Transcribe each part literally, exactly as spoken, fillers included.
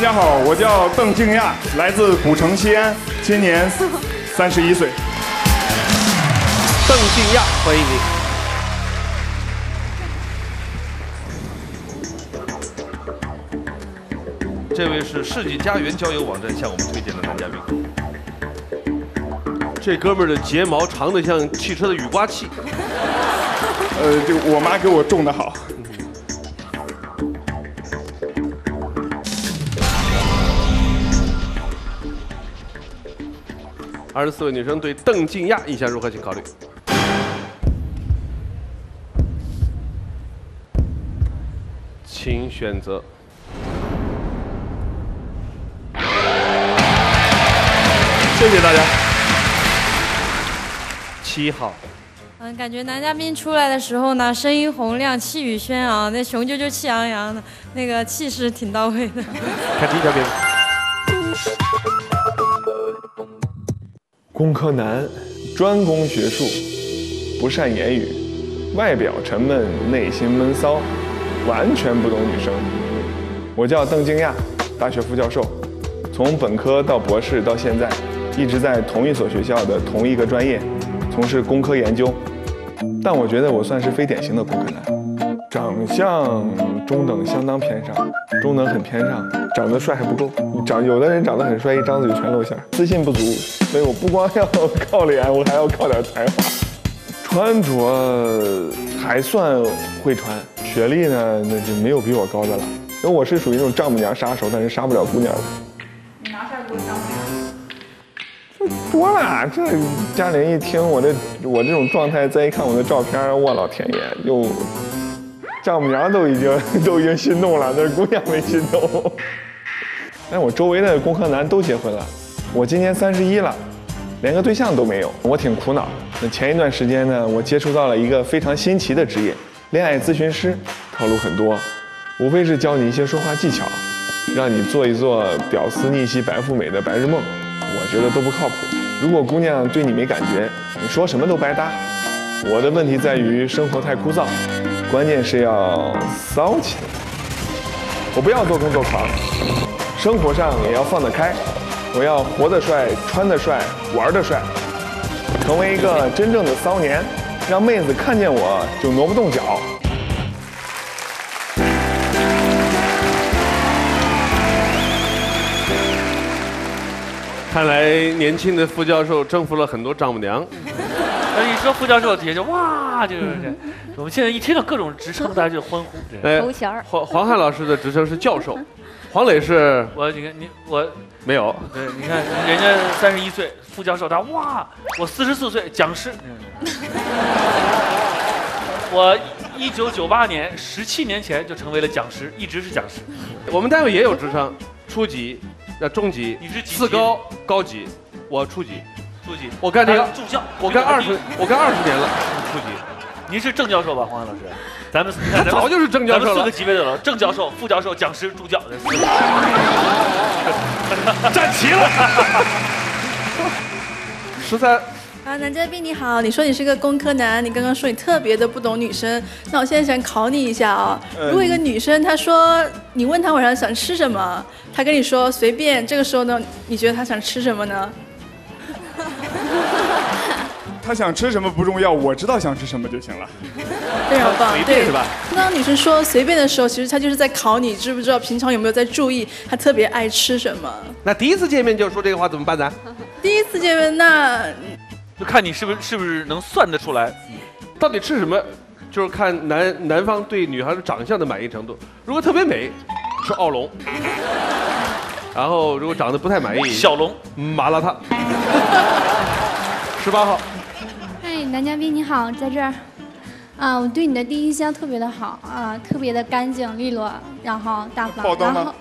大家好，我叫邓静亚，来自古城西安，今年三十一岁。邓静亚，欢迎你。 这位是世纪佳缘交友网站向我们推荐的男嘉宾。这哥们儿的睫毛长得像汽车的雨刮器。呃，就我妈给我种的好。二十四位女生对邓静亚印象如何？请考虑。 请选择。 谢谢大家。七号。嗯，感觉男嘉宾出来的时候呢，声音洪亮，气宇轩昂，那雄赳赳气昂扬的，那个气势挺到位的。看第一条评论。工科男，专攻学术，不善言语，外表沉闷，内心闷骚，完全不懂女生。我叫邓静亚，大学副教授，从本科到博士到现在。 一直在同一所学校的同一个专业，从事工科研究，但我觉得我算是非典型的工科男，长相中等相当偏上，中等很偏上，长得帅还不够，长有的人长得很帅，一张嘴全露馅，自信不足，所以我不光要靠脸，我还要靠点才华。穿着还算会穿，学历呢那就没有比我高的了，因为我是属于那种丈母娘杀手，但是杀不了姑娘的。你拿下给我丈母娘。 多啦，这家里人一听我这我这种状态，再一看我的照片，我老天爷，又丈母娘都已经都已经心动了，那姑娘没心动。但我周围的工科男都结婚了，我今年三十一了，连个对象都没有，我挺苦恼。那前一段时间呢，我接触到了一个非常新奇的职业——恋爱咨询师，套路很多，无非是教你一些说话技巧，让你做一做屌丝逆袭白富美的白日梦。 我觉得都不靠谱。如果姑娘对你没感觉，你说什么都白搭。我的问题在于生活太枯燥，关键是要骚起来。我不要做工作狂，生活上也要放得开。我要活得帅，穿得帅，玩得帅，成为一个真正的骚年，让妹子看见我就挪不动脚。 看来年轻的副教授征服了很多丈母娘。一说副教授，底下就哇，就是这。我们现在一听到各种职称，大家就欢呼。头衔儿。黄黄汉老师的职称是教授，黄磊是。我你看你我没有。对，你看人家三十一岁副教授，他哇，我四十四岁讲师。我一九九八年，十七年前就成为了讲师，一直是讲师。我们单位也有职称，初级。 那中级，你是次高高级，我初级，初级，我干这个助教，我干二十，我干二十年了，初级。您是正教授吧，黄安老师？咱们他早就是正教授了，四个级别的了，正教授、副教授、讲师、助教，站齐了。十三。啊，男嘉宾你好，你说你是个工科男，你刚刚说你特别的不懂女生，那我现在想考你一下啊，如果一个女生她说你问她晚上想吃什么？ 他跟你说随便，这个时候呢，你觉得他想吃什么呢？他想吃什么不重要，我知道想吃什么就行了。非常棒，对是吧？当女生说随便的时候，其实她就是在考你知不知道平常有没有在注意她特别爱吃什么。那第一次见面就说这个话怎么办呢？第一次见面那就看你是不是是不是能算得出来，到底吃什么，就是看男男方对女孩子长相的满意程度。如果特别美，吃奥龙。 然后，如果长得不太满意，小龙麻辣烫。十八号，哎，男嘉宾你好，在这儿。啊，我对你的第一印象特别的好啊，特别的干净利落，然后大方。爆灯吗？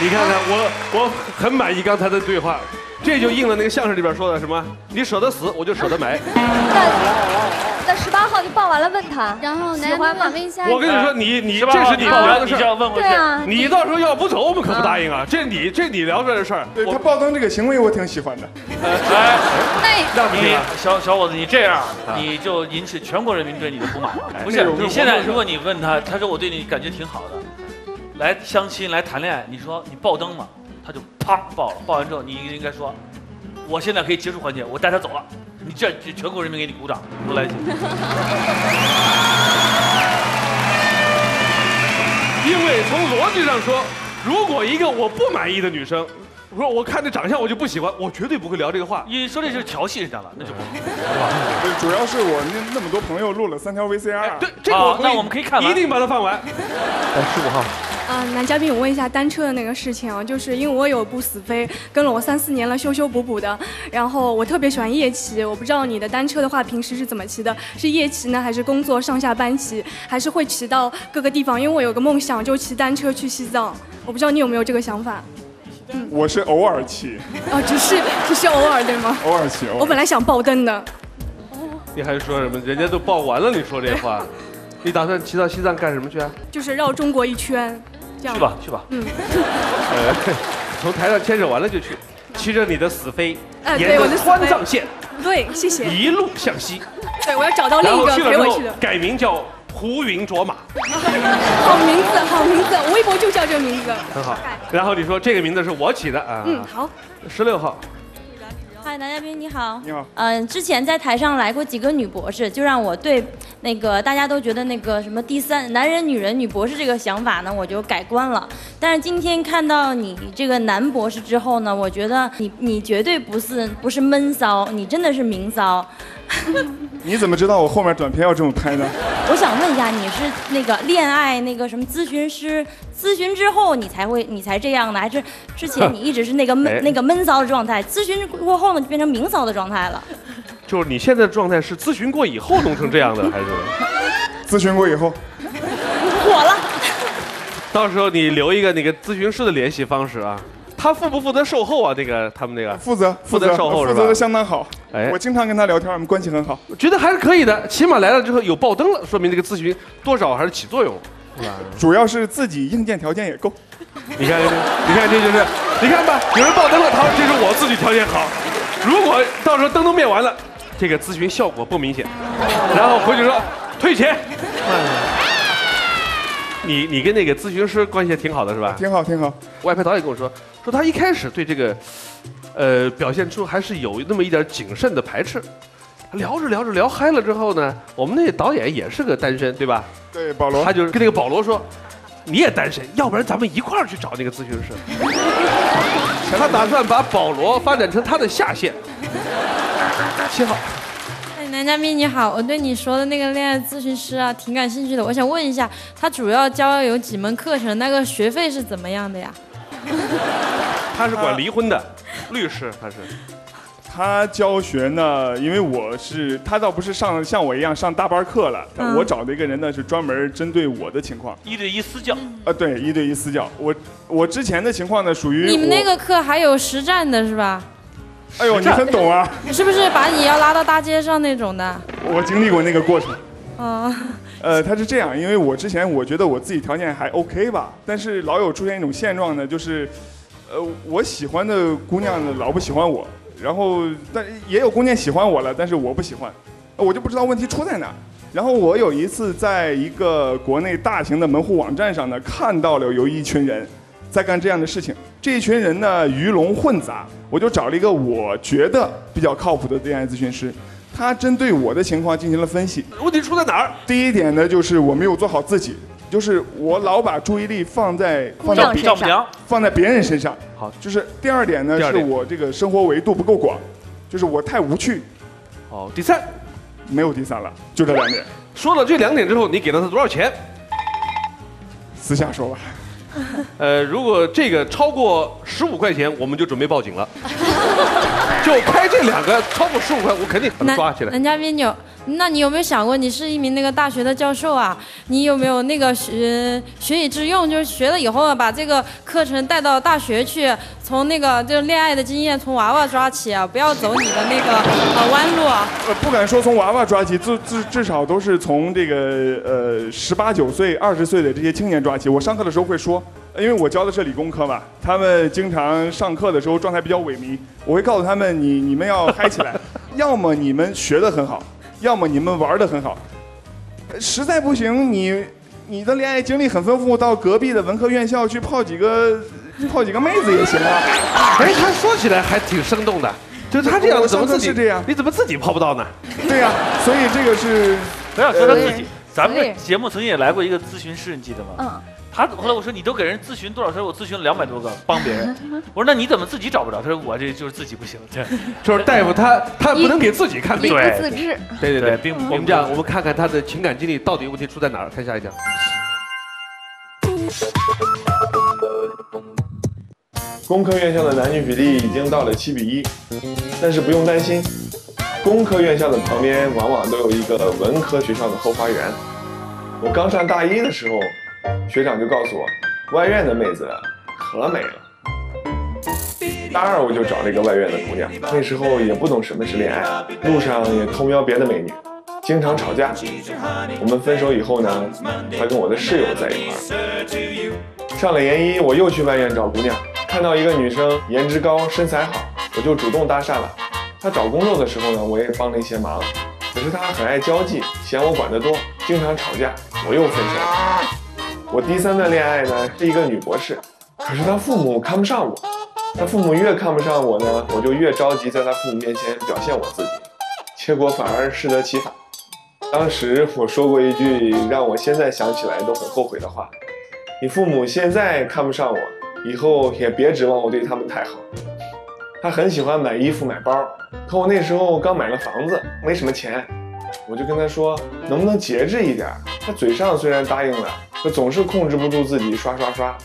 你看看我，我很满意刚才的对话，这就应了那个相声里边说的什么，你舍得死，我就舍得埋。在十八号就报完了问他，然后喜欢吗？我跟你说，你你这是你聊的事儿，对啊，你到时候要不走，我们可不答应啊。这你这你聊出来的事儿，对他爆灯这个行为我挺喜欢的。哎，那你小小伙子，你这样你就引起全国人民对你的不满。不是，你现在如果你问他，他说我对你感觉挺好的，来相亲来谈恋爱，你说你爆灯嘛，他就啪爆了，爆完之后你应该说，我现在可以结束环节，我带他走了。 你这全国人民给你鼓掌，多来劲！因为从逻辑上说，如果一个我不满意的女生，我说我看这长相我就不喜欢，我绝对不会聊这个话。你说这是调戏人家了，那就不好。主要是我那那么多朋友录了三条 V C R， 对，这个那我们可以看，一定把它放完。哎，十五号。 啊，男嘉宾，我问一下单车的那个事情啊，就是因为我有部死飞，跟了我三四年了，修修补补的。然后我特别喜欢夜骑，我不知道你的单车的话，平时是怎么骑的？是夜骑呢，还是工作上下班骑，还是会骑到各个地方？因为我有个梦想，就骑单车去西藏。我不知道你有没有这个想法。嗯，我是偶尔骑。啊，只是只是偶尔对吗？偶尔骑。偶尔我本来想爆灯的。你还说什么？人家都爆完了，你说这话？你打算骑到西藏干什么去啊？就是绕中国一圈。 去吧去吧，嗯，从台上牵手完了就去，骑着你的死飞，沿着川藏线，对，谢谢，一路向西。对，我要找到另一个陪我去的，改名叫胡云卓玛。好名字，好名字，我微博就叫这个名字，很好。然后你说这个名字是我起的啊，嗯，好，十六号。 嗨，男嘉宾你好。你好。嗯，之前在台上来过几个女博士，就让我对那个大家都觉得那个什么第三男人、女人、女博士这个想法呢，我就改观了。但是今天看到你这个男博士之后呢，我觉得你你绝对不是不是闷骚，你真的是明骚。你怎么知道我后面短片要这么拍呢？我想问一下，你是那个恋爱那个什么咨询师？咨询之后你才会你才这样的，还是之前你一直是那个闷、哎、那个闷骚的状态？咨询过后呢，就变成明骚的状态了。就是你现在的状态是咨询过以后弄成这样的，还是？咨询过以后。火了。到时候你留一个那个咨询师的联系方式啊。 他负不负责售后啊？这个他们那个负责负责售后是吧？负责的相当好。哎，我经常跟他聊天，我们关系很好，觉得还是可以的。起码来了之后有爆灯了，说明这个咨询多少还是起作用，是吧？主要是自己硬件条件也够。你看，你看，这就是，你看吧，有人爆灯了，他说这是我自己条件好。如果到时候灯都灭完了，这个咨询效果不明显，然后回去说退钱。哎 你你跟那个咨询师关系挺好的是吧？挺好挺好。外拍导演跟我说，说他一开始对这个，呃，表现出还是有那么一点谨慎的排斥。聊着聊着聊嗨了之后呢，我们那导演也是个单身对吧？对，保罗。他就跟那个保罗说，你也单身，要不然咱们一块儿去找那个咨询师。他打算把保罗发展成他的下线。七号。 男嘉宾你好，我对你说的那个恋爱咨询师啊挺感兴趣的，我想问一下，他主要教有几门课程，那个学费是怎么样的呀？他是管离婚的，律师他是。他教学呢，因为我是他倒不是上像我一样上大班课了，嗯、我找的一个人呢是专门针对我的情况，一对一私教。啊，对，一对一私教。我我之前的情况呢属于你们那个课还有实战的是吧？ 哎呦，你很懂啊！是不是把你要拉到大街上那种的？我经历过那个过程。啊。呃，他是这样，因为我之前我觉得我自己条件还 OK 吧，但是老有出现一种现状呢，就是，呃，我喜欢的姑娘呢老不喜欢我，然后但也有姑娘喜欢我了，但是我不喜欢，我就不知道问题出在哪。然后我有一次在一个国内大型的门户网站上呢，看到了有一群人。 在干这样的事情，这一群人呢鱼龙混杂，我就找了一个我觉得比较靠谱的恋爱咨询师，他针对我的情况进行了分析。问题出在哪儿？第一点呢，就是我没有做好自己，就是我老把注意力放在放在别人放在别人身上。好，就是第二点呢，是我这个生活维度不够广，就是我太无趣。好，第三，没有第三了，就这两点。说了这两点之后，你给了他多少钱？私下说吧。 呃，如果这个超过十五块钱，我们就准备报警了。就开这两个超过十五块，我肯定把他抓起来。男嘉宾，你有那你有没有想过，你是一名那个大学的教授啊？你有没有那个学学以致用，就是学了以后啊，把这个课程带到大学去，从那个就是恋爱的经验从娃娃抓起啊，不要走你的那个呃弯路啊。呃，不敢说从娃娃抓起，至至至少都是从这个呃十八九岁、二十岁的这些青年抓起。我上课的时候会说，因为我教的是理工科嘛，他们经常上课的时候状态比较萎靡，我会告诉他们，你你们要嗨起来，要么你们学得很好。 要么你们玩得很好，实在不行，你你的恋爱经历很丰富，到隔壁的文科院校去泡几个泡几个妹子也行啊。哎，他说起来还挺生动的，就是他这样怎么自己是这样？你怎么自己泡不到呢？对呀、啊，所以这个是不要说他自己。咱们节目曾经也来过一个咨询室，你记得吗？嗯。他后来我说你都给人咨询多少事？我咨询了两百多个，帮别人。我说那你怎么自己找不着？他说我这就是自己不行，这就是大夫他他不能给自己看病，对，不自治。对对对，并我们讲，我们看看他的情感经历到底问题出在哪儿？看下一讲。工科院校的男女比例已经到了七比一，但是不用担心，工科院校的旁边往往都有一个文科学校的后花园。我刚上大一的时候。 学长就告诉我，外院的妹子可美了。大二我就找了一个外院的姑娘，那时候也不懂什么是恋爱，路上也偷瞄别的美女，经常吵架。我们分手以后呢，她跟我的室友在一块儿。上了研一，我又去外院找姑娘，看到一个女生颜值高、身材好，我就主动搭讪了。她找工作的时候呢，我也帮了一些忙，可是她很爱交际，嫌我管得多，经常吵架，我又分手了。 我第三段恋爱呢是一个女博士，可是她父母看不上我，她父母越看不上我呢，我就越着急在她父母面前表现我自己，结果反而适得其反。当时我说过一句让我现在想起来都很后悔的话：你父母现在看不上我，以后也别指望我对他们太好。她很喜欢买衣服买包，可我那时候刚买了房子，没什么钱，我就跟她说能不能节制一点。她嘴上虽然答应了。 可总是控制不住自己刷刷刷，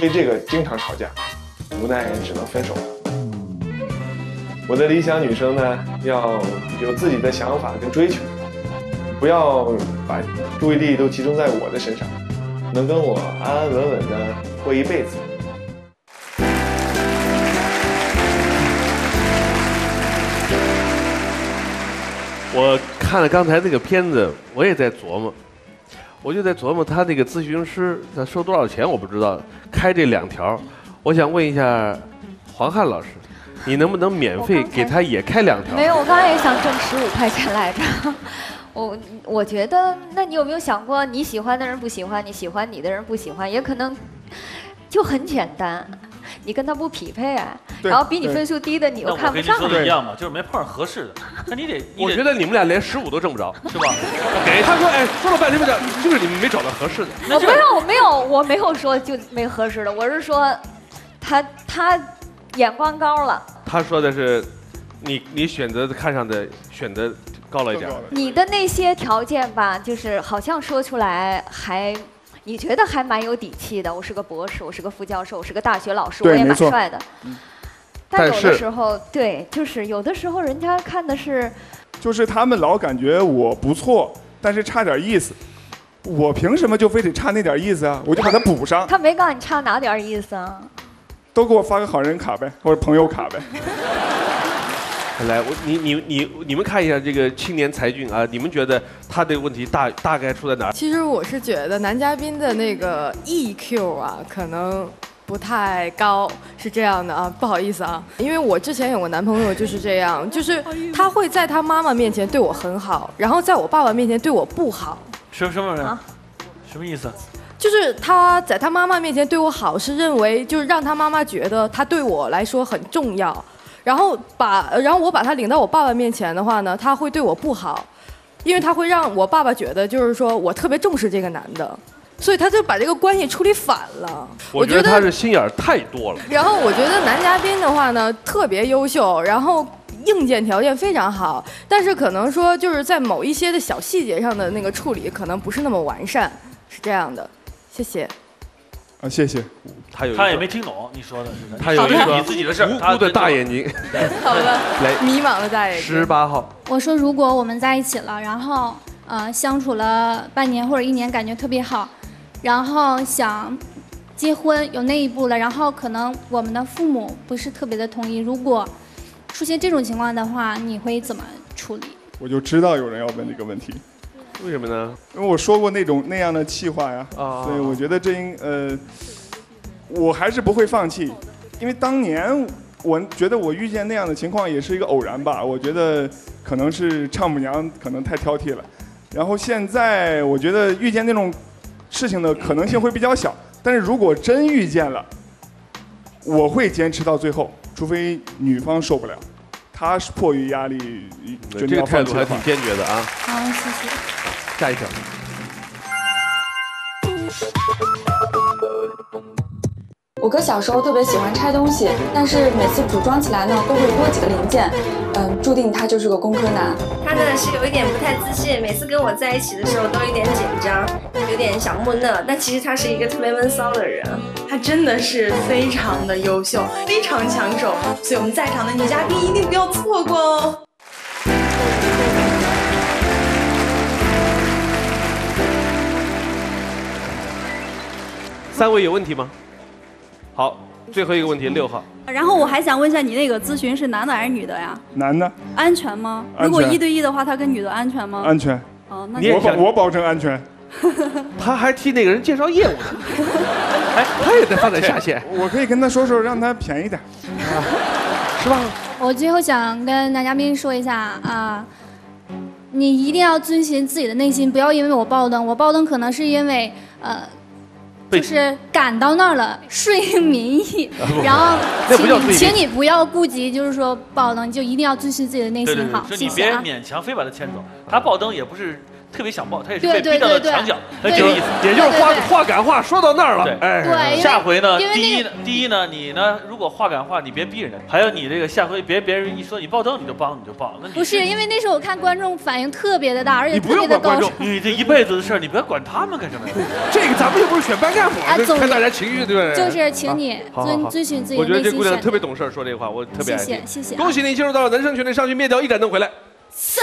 为这个经常吵架，无奈只能分手了。我的理想女生呢，要有自己的想法跟追求，不要把注意力都集中在我的身上，能跟我安安稳稳的过一辈子。我看了刚才那个片子，我也在琢磨。 我就在琢磨他那个咨询师他收多少钱我不知道，开这两条，我想问一下黄汉老师，你能不能免费给他也开两条？没有，我刚才也想挣十五块钱来着。我我觉得，那你有没有想过你喜欢的人不喜欢你，喜欢你的人不喜欢，也可能就很简单，你跟他不匹配啊。然后比你分数低的你又看不上。那我跟你说的一样嘛，就是没碰上合适的。那你得，我觉得你们俩连十五都挣不着，是吧？给他说，哎，说了半天不就是你们没找到合适的。我没有，没有，我没有说就没合适的，我是说，他他眼光高了。他说的是，你你选择看上的选择高了一点。你的那些条件吧，就是好像说出来还。 你觉得还蛮有底气的。我是个博士，我是个副教授，我是个大学老师，我也蛮帅的。嗯、但有的时候，对，就是有的时候人家看的是，就是他们老感觉我不错，但是差点意思。我凭什么就非得差那点意思啊？我就把它补上。他没告诉你差哪点意思啊？都给我发个好人卡呗，或者朋友卡呗。来，我你你你你们看一下这个青年才俊啊，你们觉得他的问题大大概出在哪儿？其实我是觉得男嘉宾的那个 E Q 啊，可能不太高，是这样的啊，不好意思啊，因为我之前有个男朋友就是这样，就是他会在他妈妈面前对我很好，然后在我爸爸面前对我不好。什么什么人？啊、什么意思？ 就是他在他妈妈面前对我好，是认为就是让他妈妈觉得他对我来说很重要，然后把然后我把他领到我爸爸面前的话呢，他会对我不好，因为他会让我爸爸觉得就是说我特别重视这个男的，所以他就把这个关系处理反了。我觉得他是心眼太多了。然后我觉得男嘉宾的话呢特别优秀，然后。 硬件条件非常好，但是可能说就是在某一些的小细节上的那个处理可能不是那么完善，是这样的。谢谢。啊，谢谢。他有，他也没听懂你说的，他有一个你自己的事，无辜的大眼睛，好吧，迷茫的大眼睛。十八号，我说如果我们在一起了，然后呃相处了半年或者一年，感觉特别好，然后想结婚有那一步了，然后可能我们的父母不是特别的同意，如果出现这种情况的话，你会怎么处理？我就知道有人要问这个问题。为什么呢？因为我说过那种那样的气话呀，啊、所以我觉得这应呃，我还是不会放弃，因为当年我觉得我遇见那样的情况也是一个偶然吧，我觉得可能是丈母娘可能太挑剔了，然后现在我觉得遇见那种事情的可能性会比较小，但是如果真遇见了，我会坚持到最后，除非女方受不了。 他是迫于压力，这个态度还挺坚决的啊。好，谢谢。下一条。我哥小时候特别喜欢拆东西，但是每次组装起来呢，都会多几个零件，嗯，注定他就是个工科男。他呢是有一点不太自信，每次跟我在一起的时候都有点紧张，有点小木讷，但其实他是一个特别闷骚的人。 他真的是非常的优秀，非常抢手，所以我们在场的女嘉宾一定不要错过哦。三位有问题吗？好，最后一个问题，六号。然后我还想问一下，你那个咨询是男的还是女的呀？男的。安全吗？安全。如果一对一的话，他跟女的安全吗？安全。哦，那我保我保证安全。 他还替那个人介绍业务呢，哎，他也在发展下线。我可以跟他说说，让他便宜点，啊、是吧？我最后想跟男嘉宾说一下啊、呃，你一定要遵循自己的内心，不要因为我爆灯，我爆灯可能是因为呃，就是赶到那儿了，顺应民意，然后请请你不要顾及，就是说爆灯，你就一定要遵循自己的内心好，谢谢啊。你别勉强，非把他牵走，他爆灯也不是。 特别想爆，他也是被逼到了墙角，他这个意思，也就是话话赶话说到那儿了。哎，对，下回呢，第一第一呢，你呢，如果话赶话，你别逼人家。还有你这个下回别别人一说你爆灯，你就爆，你就爆。不是因为那时候我看观众反应特别的大，而且特别的高。你这一辈子的事儿，你不要管他们干什么呀？这个咱们又不是选班干部，看大家情绪对不对？就是请你遵遵循自己的内心。我觉得这姑娘特别懂事儿，说这话我特别爱听。谢谢谢谢。恭喜你进入到了男生群里，上去灭掉一盏灯回来。赛。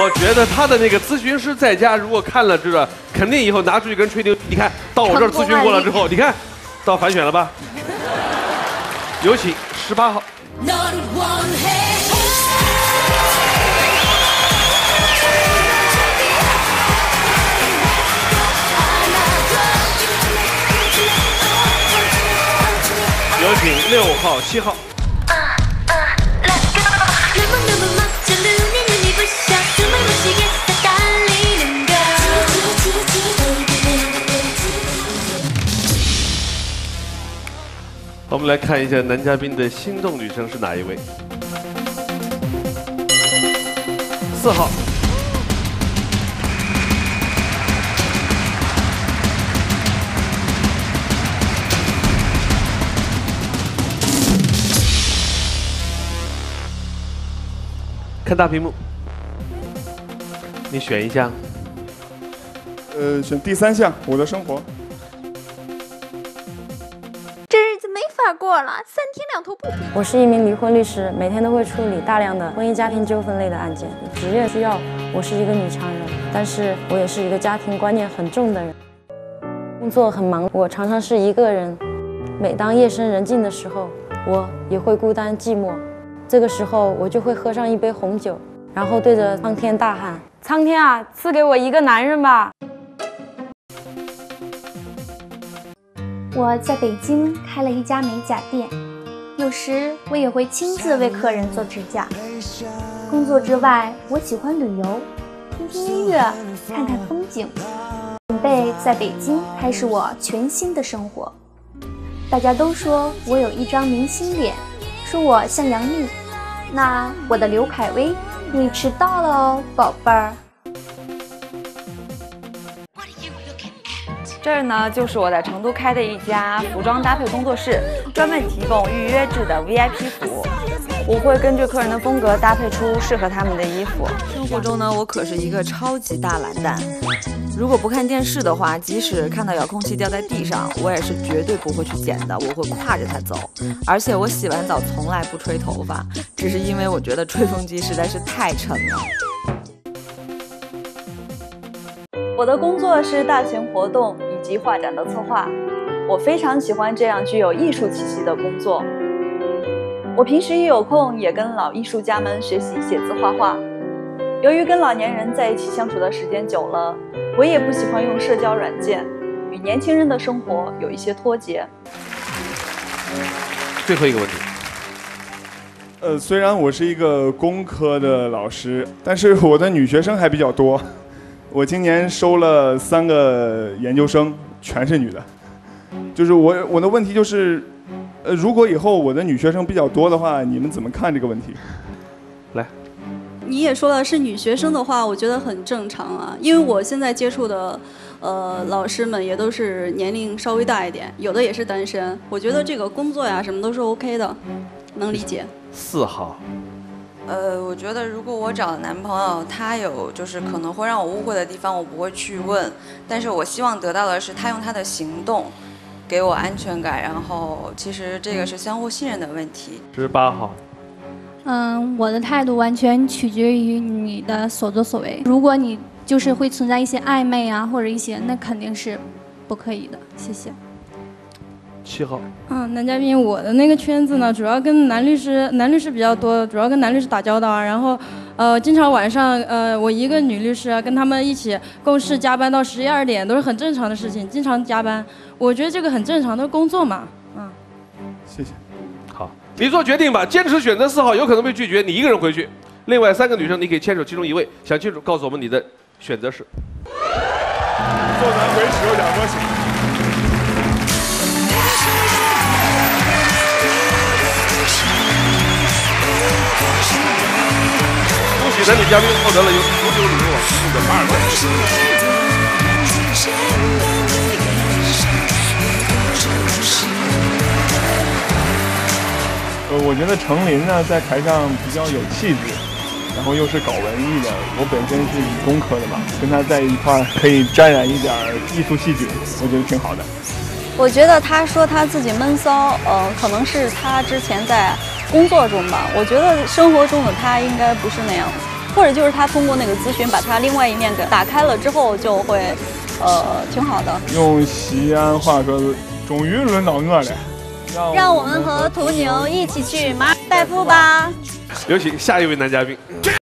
我觉得他的那个咨询师在家，如果看了这个，肯定以后拿出去跟人吹牛。你看到我这儿咨询过了之后，你看到反选了吧？有请十八号。有请六号、七号。 我们来看一下男嘉宾的心动女生是哪一位？四号。看大屏幕，你选一项。呃，选第三项，我的生活。 过了三天两头不停。我是一名离婚律师，每天都会处理大量的婚姻家庭纠纷类的案件。职业需要，我是一个女强人，但是我也是一个家庭观念很重的人。工作很忙，我常常是一个人。每当夜深人静的时候，我也会孤单寂寞。这个时候，我就会喝上一杯红酒，然后对着苍天大喊：“苍天啊，赐给我一个男人吧！” 我在北京开了一家美甲店，有时我也会亲自为客人做指甲。工作之外，我喜欢旅游，听听音乐，看看风景，准备在北京开始我全新的生活。大家都说我有一张明星脸，说我像杨幂，那我的刘恺威，你迟到了哦，宝贝儿。 这儿呢，就是我在成都开的一家服装搭配工作室，专门提供预约制的 V I P 服务。我会根据客人的风格搭配出适合他们的衣服。生活中呢，我可是一个超级大懒蛋。如果不看电视的话，即使看到遥控器掉在地上，我也是绝对不会去捡的，我会挎着它走。而且我洗完澡从来不吹头发，只是因为我觉得吹风机实在是太沉了。 我的工作是大型活动以及画展的策划，我非常喜欢这样具有艺术气息的工作。我平时一有空也跟老艺术家们学习写字画画。由于跟老年人在一起相处的时间久了，我也不喜欢用社交软件，与年轻人的生活有一些脱节。最后一个问题。 呃，虽然我是一个工科的老师，但是我的女学生还比较多。我今年收了三个研究生，全是女的。就是我我的问题就是，呃，如果以后我的女学生比较多的话，你们怎么看这个问题？来，你也说了是女学生的话，我觉得很正常啊，因为我现在接触的，呃，老师们也都是年龄稍微大一点，有的也是单身。我觉得这个工作呀，什么都是 OK 的，能理解。 四号，呃，我觉得如果我找男朋友，他有就是可能会让我误会的地方，我不会去问。但是我希望得到的是他用他的行动给我安全感，然后其实这个是相互信任的问题。这是八号。嗯，我的态度完全取决于你的所作所为。如果你就是会存在一些暧昧啊，或者一些，那肯定是不可以的。谢谢。 七号，嗯，男嘉宾，我的那个圈子呢，主要跟男律师，男律师比较多，主要跟男律师打交道，然后，呃，经常晚上，呃，我一个女律师啊，跟他们一起共事加班到十一二点，都是很正常的事情，经常加班，我觉得这个很正常的工作嘛，嗯，谢谢，好，你做决定吧，坚持选择四号，有可能被拒绝，你一个人回去，另外三个女生你可以牵手其中一位，想清楚告诉我们你的选择是。坐南回池有两多情。 恭喜男女嘉宾获得了由足球旅游网提供的马尔代夫。呃，我觉得程琳呢在台上比较有气质，然后又是搞文艺的。我本身是理工科的嘛，跟她在一块儿可以沾染一点艺术细菌，我觉得挺好的。 我觉得他说他自己闷骚，呃，可能是他之前在工作中吧。我觉得生活中的他应该不是那样的，或者就是他通过那个咨询把他另外一面给打开了之后，就会，呃，挺好的。用西安话说，终于轮到我了。让我们和途牛一起去马尔代夫吧。有请下一位男嘉宾。